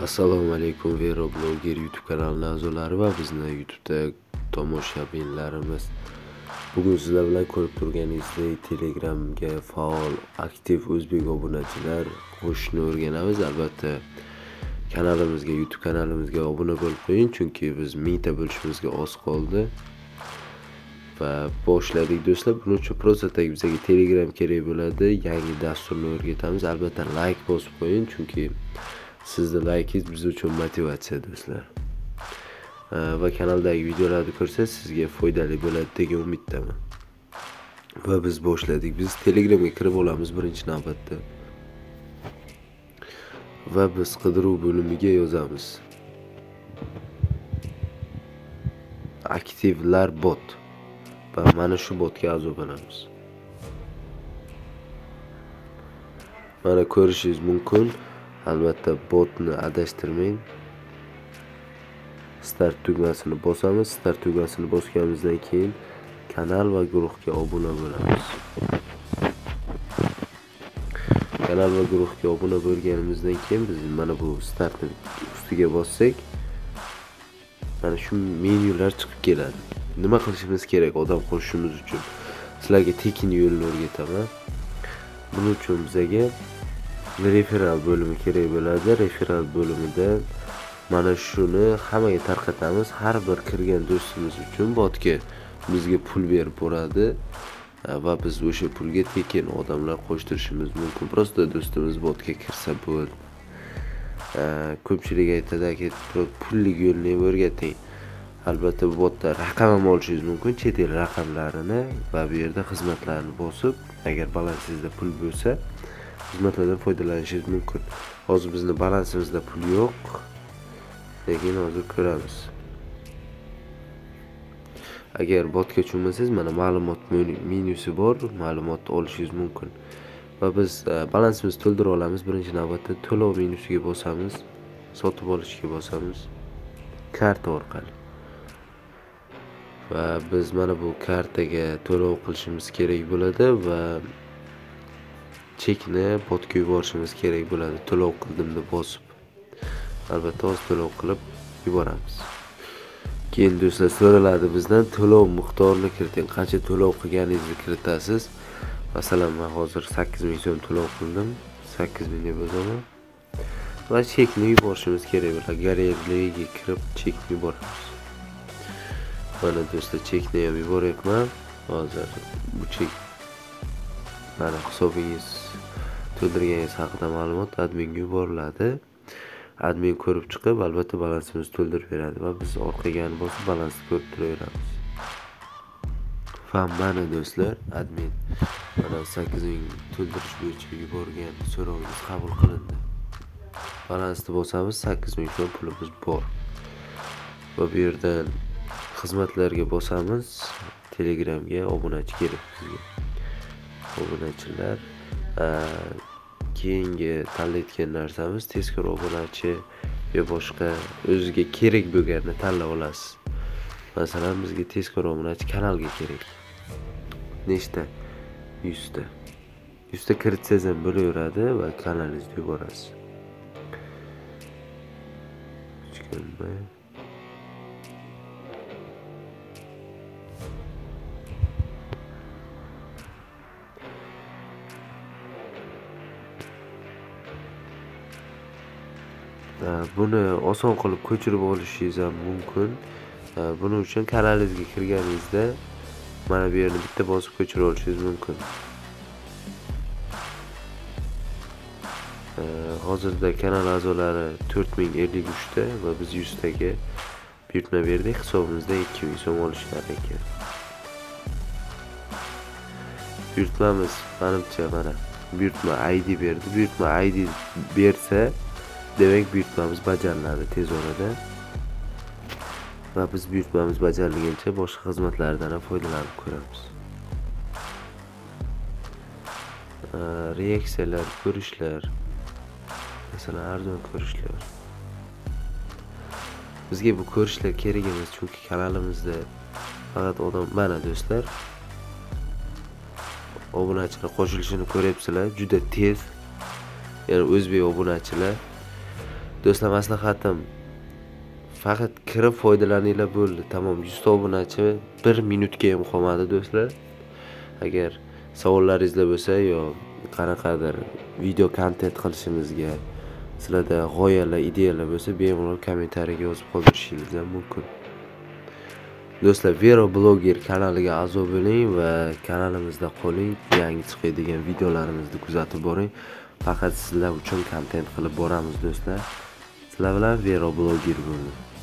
Assalomu alaykum VERO Blogger YouTube kanalına a'zolari va bizni YouTube'da tomoshabinlarimiz. Bugün sizlar bilan ko'rib turganingizdek Telegramga faol, aktiv o'zbek obunachilar qo'shni o'rganamiz. Albatta kanalimizga, YouTube kanalimizga obuna bo'lib qo'ying, chunki biz 1000 ta bo'lishimizga oz qoldi. Va boshladik do'stlar. Buning uchun prostatak bizga Telegram kerak bo'ladi. Yangi dasturni o'rgatamiz. Albatta like bosib qo'ying, chunki sizning like'ingiz biz uchun motivatsiya do'stlar. Va kanaldagi videolarni ko'rsangiz sizga foydali bo'ladi degan umiddaman. Va biz boshladik. Biz Telegramga kirib olamiz birinchi navbatda. Va biz qidiruv bo'limiga yozamiz. Aktivlar bot. Va mana shu botga a'zo bo'lamiz. Mana ko'rishingiz mumkin. Albatta botni adashtirmang. Start tugmasini bosamiz. Start tugmasini bosganimizdan keyin kanal va guruhga obuna bo'lamiz. Kanal va guruhga obuna bo'lganimizdan keyin biz mana bu startni ustiga bossak mana shu menyular chiqib keladi. Nima qilishimiz kerak odam qo'shishimiz uchun? Sizlarga tekin yo'lni o'rgataman. Buning uchun bizga referral bölümü kerak bo'ladi. Referral bölümünde mana shuni hammaga tarqatamiz. Har bir kirgan do'stimiz uchun botga bizga pul berib boradi va biz o'sha pulga tekin odamlar qo'shtirishimiz mumkin. Prosta do'stimiz botga kirsa bo'ladi. Ko'pchilik aytadiki, pullik yo'lni o'rgating. Albatta bu botda raqam ham olishingiz mumkin, chet el raqamlarini va bu yerda xizmatlarni bosib, agar balansingizda pul bo'lsa xizmatlardan foydalanishingiz mumkin. Hozir bizning balansimizda pul yo'q, lekin hozir ko'ramiz. Agar botga tushmasangiz, mana ma'lumot menyusi bor, ma'lumot olishingiz mumkin. Va biz balansimizni to'ldira olamiz. Birinchi navbatda to'lov menyusiga bosamiz, sotib olishga bosamiz karta orqali. Va biz mana bu kartaga to'lov qilishimiz kerak bo'ladi va chekni botga yuborishimiz kerak bo'ladi. To'lov qildimni bosib, albatta o'z to'lov qilib yuboramiz. Keyin do'stlar so'raladi bizdan to'lov miqdorini kiriting, qancha to'lov qilganingizni kiritasiz. Masalan, men hozir 8000 so'm to'lov qildim, 8000 ga bozaman va chekni yuborishimiz kerak bo'ladi. Galereyga kirib chekni yuboramiz. Mana do'stlar chekni ham yuboryapman. Hozir bu chek mana hisobingiz to'ldirganingiz haqida ma'lumot adminga yuboriladi. Admin ko'rib chiqib, albatta balansimizni to'ldirib beradi va biz orqagani bosib balansni ko'rib turaveramiz. Va mana do'stlar, admin mana 8000 to'ldirish bo'yicha yuborgan so'rovingiz qabul qilindi. Balansni bosamiz, 8000 so'm pulimiz bor. Va bu yerdan xizmatlarga bosamiz. Telegramga obunachi kerak sizga. Obunachilar keyingi tanlayotgan narsamiz tezkor obunachi va boshqa o'ziga kerak bo'lganini tanlay olasiz. Masalan, bizga tezkor obunachi kanalga kerak. Nechta? 100 ta. 100 ta kiritsangiz ham bo'laveradi va kanalingizni yuborasiz. Buni oson qilib ko'chirib olishingiz ham mumkin. Buning uchun kanalingizga kirganingizda mana bu yerni bitta bosib ko'chirib olishingiz mumkin. Hozirda kanal a'zolari 4053 ta va biz 100 taga buyurtma berdik. Hisobimizda 2000 so'm olishlar ekan. Buyurtmamiz manimcha mana buyurtma ID berdi. Buyurtma ID bersa demek buyurtmamiz bajariladi tez orada. Va biz buyurtmamiz bajarilgancha boshqa xizmatlardan ham foydalanib ko'ramiz. Reaksiyalar, ko'rishlar, masalan arzon ko'rishlar. Bizga bu ko'rishlar kerak emas, chunki kanalimizda faqat odam mana do'stlar obunachilar qo'shilishini ko'ryapsizlar, juda tez. Ya'ni o'zbek obunachilar do'stlamasini xatim faqat kirib foydalaninglar bo'ldi. Tamom, 100 ta obunachi 1 minutga ham qolmadi do'stlar. Agar savollaringizlar bo'lsa yo qanaqadir video kontent qilishimizga sizlarda g'oyalar, ideyalar bo'lsa, bemalol kommentariyaga yozib qoldirishingiz mumkin. Do'stlar, VERO Blogger kanaliga a'zo bo'ling va kanalimizda qoling. Yangi chiqadigan videolarimizni kuzatib boring. Faqat sizlar uchun kontent qilib boramiz do'stlar. Sizlar bilan VERO Blogger bo'ldi.